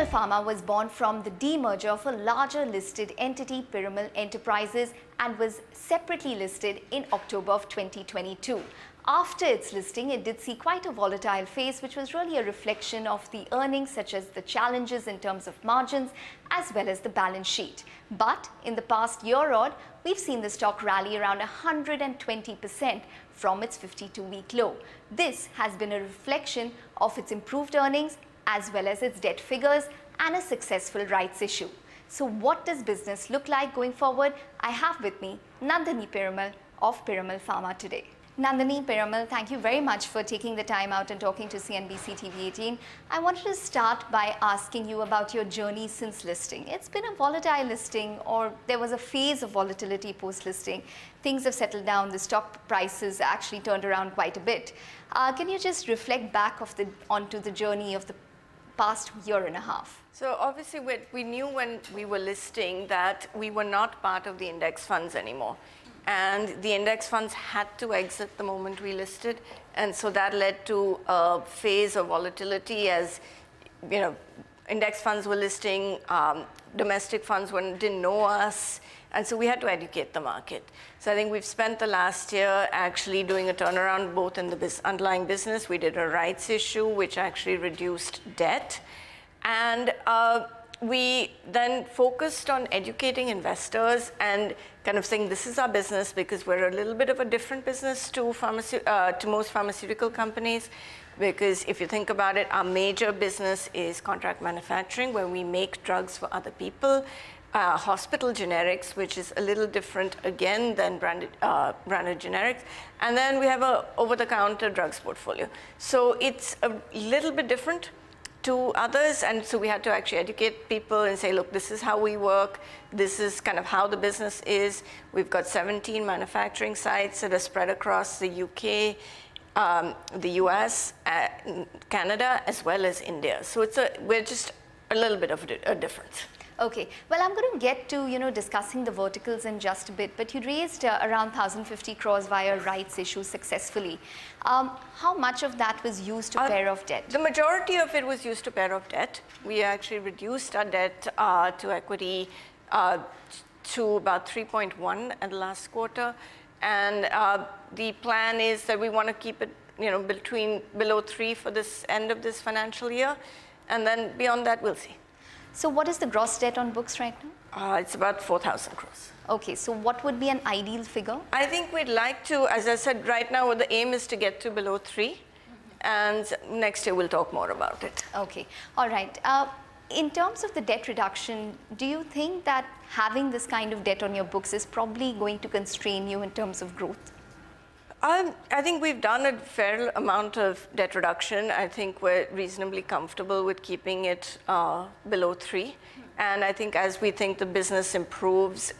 Piramal Pharma was born from the demerger of a larger listed entity, Piramal Enterprises, and was separately listed in October of 2022. After its listing, it did see quite a volatile phase, which was really a reflection of the earnings, such as the challenges in terms of margins as well as the balance sheet. But in the past year odd, we've seen the stock rally around 120% from its 52-week low. This has been a reflection of its improved earnings as well as its debt figures and a successful rights issue. So what does business look like going forward? I have with me Nandini Piramal of Piramal Pharma today. Nandini Piramal, thank you very much for taking the time out and talking to CNBC-TV18. I wanted to start by asking you about your journey since listing. It's been a volatile listing, or there was a phase of volatility post-listing. Things have settled down. The stock prices actually turned around quite a bit. Can you just reflect back onto the journey of the past year and a half? So obviously we knew when we were listing that we were not part of the index funds anymore. And the index funds had to exit the moment we listed, and so that led to a phase of volatility. As you know, index funds were listing, domestic funds didn't know us, and so we had to educate the market. So I think we've spent the last year actually doing a turnaround, both in the underlying business. We did a rights issue, which actually reduced debt, and we then focused on educating investors and kind of saying this is our business, because we're a little bit of a different business to most pharmaceutical companies. Because if you think about it, our major business is contract manufacturing, where we make drugs for other people, hospital generics, which is a little different again than branded generics, and then we have a over-the-counter drugs portfolio. So it's a little bit different to others, and so we had to actually educate people and say, look, this is how we work, this is kind of how the business is. We've got 17 manufacturing sites that are spread across the UK, the US, Canada, as well as India. So we're just a little bit of a difference. Okay, well, I'm going to get to, you know, discussing the verticals in just a bit, but you raised around 1,050 crores via rights issue successfully. How much of that was used to pay off debt? The majority of it was used to pay off debt. We actually reduced our debt to equity to about 3.1 in the last quarter, and the plan is that we want to keep it, you know, below 3 for this end of this financial year, and then beyond that, we'll see. So what is the gross debt on books right now? It's about 4,000 crores. Okay, so what would be an ideal figure? I think we'd like to, as I said, right now the aim is to get to below 3, and next year we'll talk more about it. Okay, all right. In terms of the debt reduction, do you think that having this kind of debt on your books is probably going to constrain you in terms of growth? I think we've done a fair amount of debt reduction. I think we're reasonably comfortable with keeping it below 3. And I think as we think the business improves,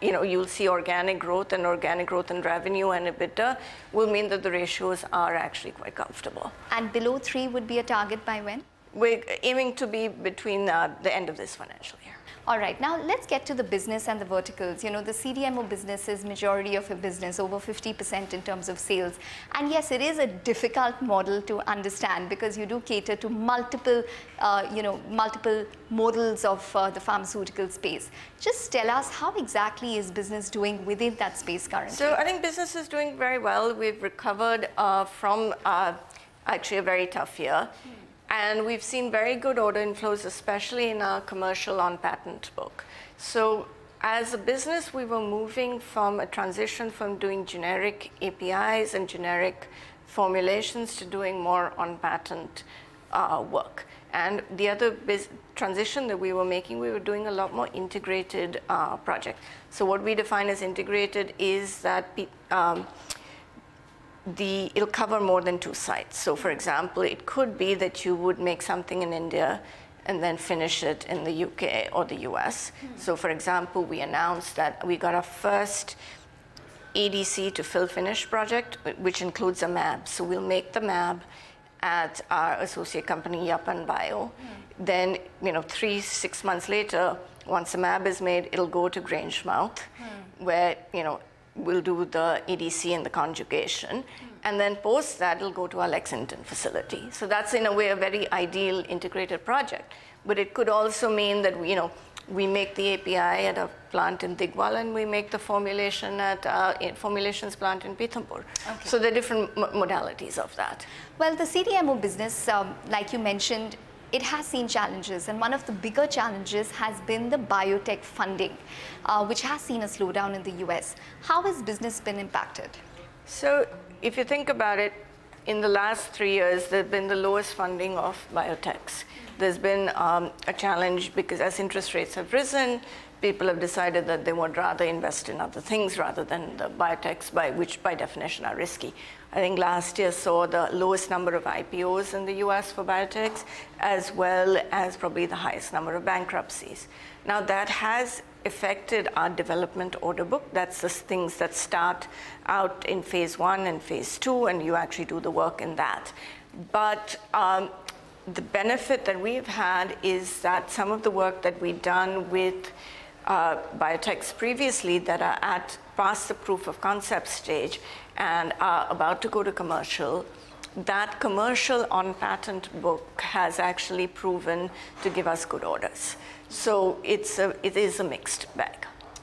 you know, you'll see organic growth, and organic growth in revenue and EBITDA will mean that the ratios are actually quite comfortable. And below 3 would be a target by when? We're aiming to be between the end of this financial year. All right, now let's get to the business and the verticals. You know, the CDMO business is majority of a business, over 50% in terms of sales. And yes, it is a difficult model to understand, because you do cater to multiple, you know, multiple models of the pharmaceutical space. Just tell us, how exactly is business doing within that space currently? So I think business is doing very well. We've recovered from actually a very tough year. And we've seen very good order inflows, especially in our commercial on-patent book. So as a business, we were moving from a transition from doing generic APIs and generic formulations to doing more on-patent work. And the other transition that we were making, we were doing a lot more integrated projects. So what we define as integrated is that it'll cover more than 2 sites. So for example, it could be that you would make something in India and then finish it in the UK or the US. So for example, we announced that we got our first EDC to fill finish project, which includes a MAB. So we'll make the MAB at our associate company, Yapan Bio. Then, you know, 3-6 months later, once the MAB is made, it'll go to Grangemouth, where, you know, we'll do the EDC and the conjugation, and then post that, it'll go to our Lexington facility. So that's in a way a very ideal integrated project. but it could also mean that, you know, we make the API at a plant in Digwal, and we make the formulation at formulations plant in Pithampur. Okay. So there are different modalities of that. Well, the CDMO business, like you mentioned, it has seen challenges, and one of the bigger challenges has been the biotech funding, which has seen a slowdown in the US. How has business been impacted? So if you think about it, in the last 3 years, there's been the lowest funding of biotechs. There's been a challenge because as interest rates have risen, people have decided that they would rather invest in other things rather than the biotechs, which by definition are risky. I think last year saw the lowest number of IPOs in the US for biotechs, as well as probably the highest number of bankruptcies. Now that has affected our development order book. That's the things that start out in phase 1 and phase 2, and you actually do the work in that. But the benefit that we've had is that some of the work that we've done with biotechs previously that are at past the proof of concept stage and are about to go to commercial, that commercial on patent book has actually proven to give us good orders. So it is a mixed bag.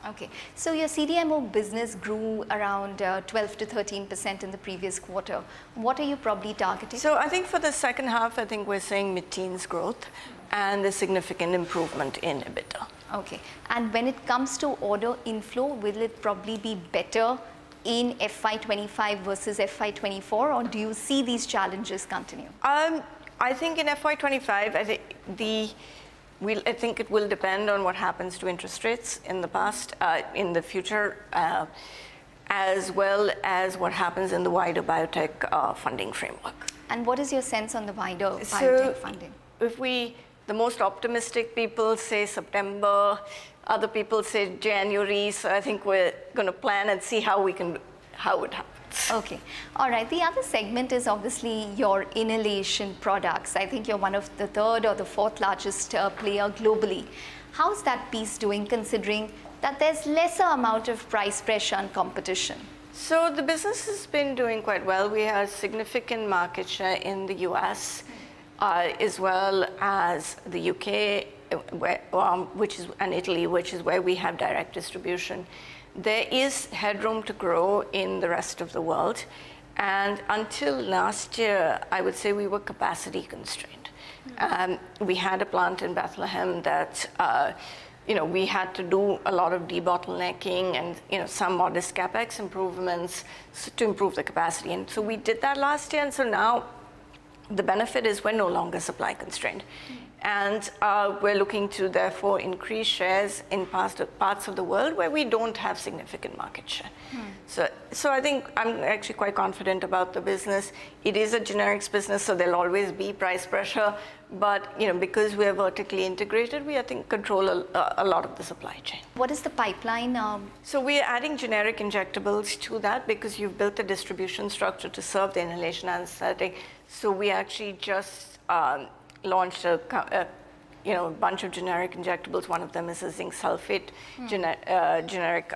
Okay, so your CDMO business grew around 12 to 13% in the previous quarter. What are you probably targeting? So I think for the second half, I think we're seeing mid-teens growth and a significant improvement in EBITDA. Okay, and when it comes to order inflow, will it probably be better in FY25 versus FY24, or do you see these challenges continue? I think in FY25, I think it will depend on what happens to interest rates in the future, as well as what happens in the wider biotech funding framework. And what is your sense on the wider biotech funding? If the most optimistic people say September, other people say January. So I think we're going to plan and see how it happens. Okay. All right. The other segment is obviously your inhalation products. I think you're one of the third or the fourth largest player globally. How's that piece doing, considering that there's lesser amount of price pressure and competition? So the business has been doing quite well. We have significant market share in the US, as well as the UK, and Italy, which is where we have direct distribution. There is headroom to grow in the rest of the world, and until last year, I would say we were capacity constrained. We had a plant in Bethlehem that, you know, we had to do a lot of debottlenecking and, you know, some modest capex improvements to improve the capacity, and so we did that last year, and so now the benefit is we're no longer supply constrained. And we're looking to, therefore, increase shares in parts of the world where we don't have significant market share. So I think I'm actually quite confident about the business. It is a generics business, so there'll always be price pressure. But, you know, because we're vertically integrated, we, I think, control a lot of the supply chain. What is the pipeline? So we're adding generic injectables to that because you've built a distribution structure to serve the inhalation anesthetic. So we actually just launched a bunch of generic injectables. One of them is a zinc sulfate generic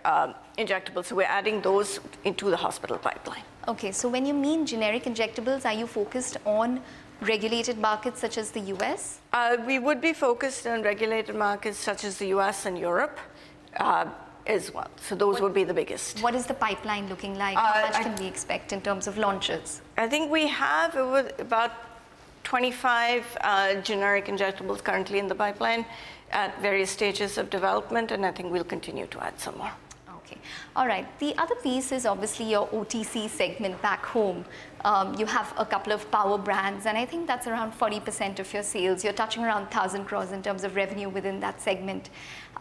injectable. So we're adding those into the hospital pipeline. Okay, so when you mean generic injectables, are you focused on regulated markets such as the US? We would be focused on regulated markets such as the US and Europe as well. So those would be the biggest. What is the pipeline looking like? How much can we expect in terms of launches? I think we have about 25 generic injectables currently in the pipeline at various stages of development, and I think we'll continue to add some more. Okay. All right. The other piece is obviously your OTC segment back home. You have a couple of power brands, and I think that's around 40% of your sales. You're touching around 1,000 crores in terms of revenue within that segment.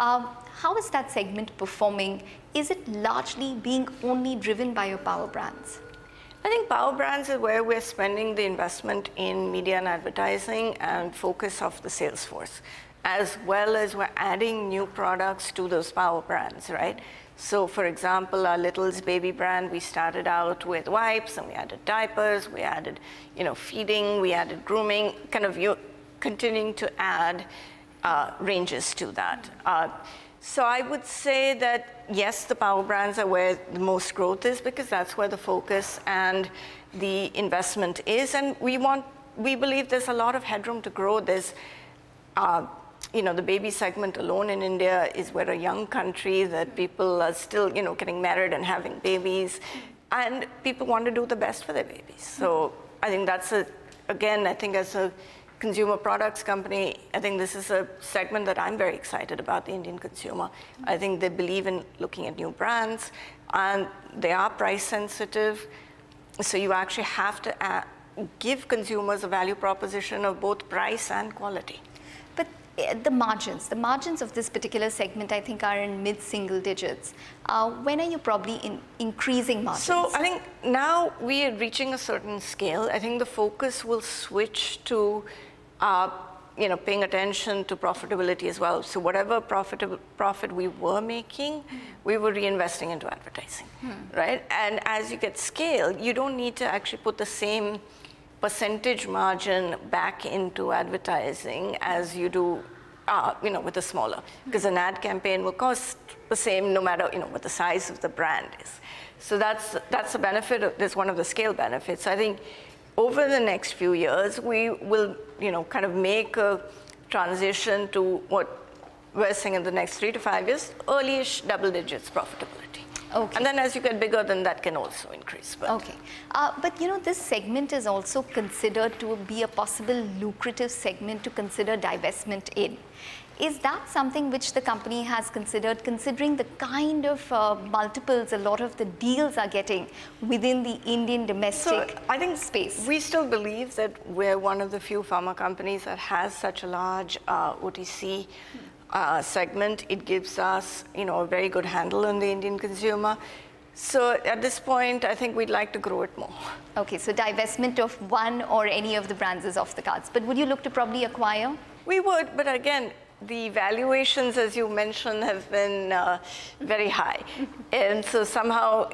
How is that segment performing? Is it largely being only driven by your power brands? I think power brands is where we're spending the investment in media and advertising and focus of the sales force, as well as we're adding new products to those power brands, right? So, for example, our Littles baby brand, we started out with wipes, and we added diapers, we added, you know, feeding, we added grooming, kind of you're continuing to add ranges to that. So I would say that, yes, the power brands are where the most growth is because that's where the focus and the investment is. And we believe there's a lot of headroom to grow. There's the baby segment alone in India is we're a young country that people are still, getting married and having babies, and people want to do the best for their babies. So I think that's a, again, I think as a consumer products company, I think this is a segment that I'm very excited about, the Indian consumer. I think they believe in looking at new brands, and they are price sensitive. So you actually have to give consumers a value proposition of both price and quality. But the margins of this particular segment, I think, are in mid-single digits. When are you probably increasing margins? So I think now we are reaching a certain scale. I think the focus will switch to paying attention to profitability as well. So whatever profit we were making, we were reinvesting into advertising, right? And as you get scale, you don't need to actually put the same percentage margin back into advertising as you do, with a smaller, because an ad campaign will cost the same no matter, what the size of the brand is. So that's a benefit. That's one of the scale benefits. I think over the next few years, we will, kind of make a transition to what we're seeing in the next 3 to 5 years, early-ish double digits profitability. Okay. And then as you get bigger, then that can also increase. But. Okay. But, this segment is also considered to be a possible lucrative segment to consider divestment in. Is that something which the company has considered, considering the kind of multiples a lot of the deals are getting within the Indian domestic space? We still believe that we're one of the few pharma companies that has such a large OTC segment. It gives us, a very good handle on the Indian consumer. So at this point, I think we'd like to grow it more. Okay, so divestment of one or any of the brands is off the cards. But would you look to probably acquire? We would, but again, the valuations, as you mentioned, have been very high. And so somehow,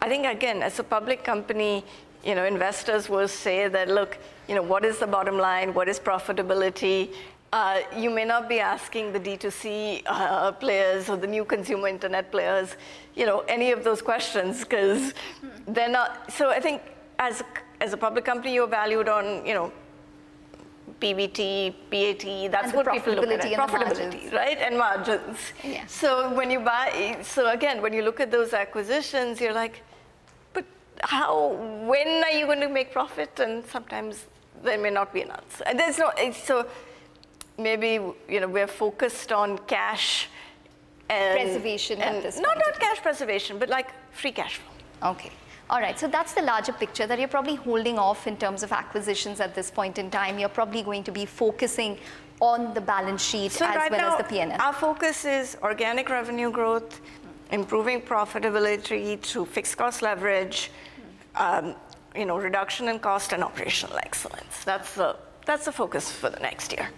I think, again, as a public company, investors will say that, look, what is the bottom line? What is profitability? You may not be asking the D2C players or the new consumer internet players, any of those questions, because they're not. So I think as a public company, you're valued on, PBT, PAT, that's what people look at, profitability, right, and margins. Yeah. So when you buy, when you look at those acquisitions, you're like, but when are you going to make profit? And sometimes there may not be an answer. There's no, so maybe, we're focused on cash and preservation at this point. Not cash preservation, but like free cash flow. Okay. All right, so that's the larger picture, that you're probably holding off in terms of acquisitions at this point in time. You're probably going to be focusing on the balance sheet as well as the P&L. Our focus is organic revenue growth, improving profitability through fixed cost leverage, reduction in cost and operational excellence. That's the focus for the next year.